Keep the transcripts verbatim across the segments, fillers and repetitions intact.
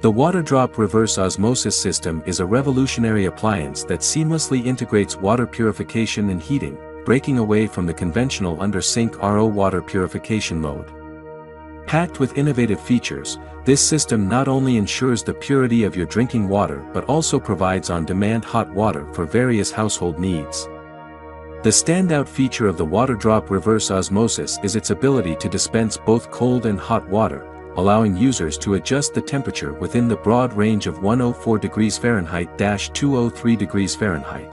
The Waterdrop reverse osmosis system is a revolutionary appliance that seamlessly integrates water purification and heating, breaking away from the conventional under-sink R O water purification mode. Packed with innovative features, this system not only ensures the purity of your drinking water but also provides on-demand hot water for various household needs. The standout feature of the Waterdrop reverse osmosis is its ability to dispense both cold and hot water, allowing users to adjust the temperature within the broad range of one hundred four degrees Fahrenheit to two hundred three degrees Fahrenheit.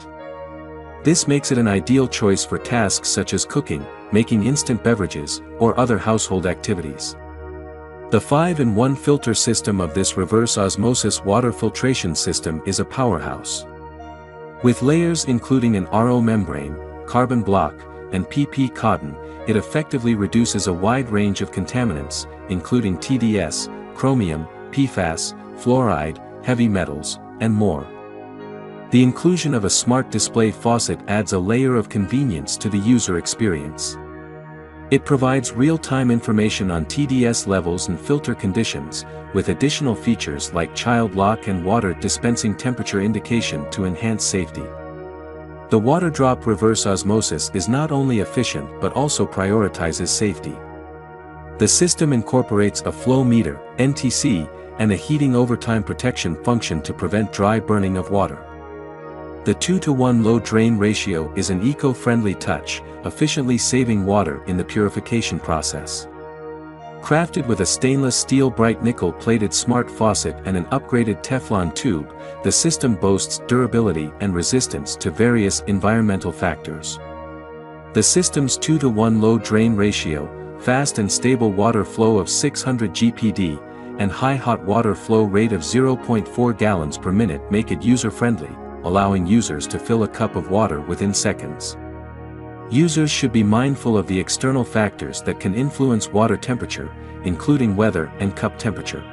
This makes it an ideal choice for tasks such as cooking, making instant beverages, or other household activities. The five in one filter system of this reverse osmosis water filtration system is a powerhouse. With layers including an R O membrane, carbon block, and P P cotton, it effectively reduces a wide range of contaminants, including T D S, chromium, P FAS, fluoride, heavy metals, and more. The inclusion of a smart display faucet adds a layer of convenience to the user experience. It provides real-time information on T D S levels and filter conditions, with additional features like child lock and water dispensing temperature indication to enhance safety. The Waterdrop reverse osmosis is not only efficient but also prioritizes safety. The system incorporates a flow meter, N T C, and a heating overtime protection function to prevent dry burning of water. The two to one low drain ratio is an eco-friendly touch, efficiently saving water in the purification process. Crafted with a stainless steel bright nickel-plated smart faucet and an upgraded Teflon tube, the system boasts durability and resistance to various environmental factors. The system's two to one low drain ratio, fast and stable water flow of six hundred G P D, and high hot water flow rate of zero point four gallons per minute make it user-friendly, allowing users to fill a cup of water within seconds. Users should be mindful of the external factors that can influence water temperature, including weather and cup temperature.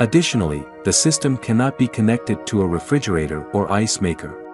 Additionally, the system cannot be connected to a refrigerator or ice maker.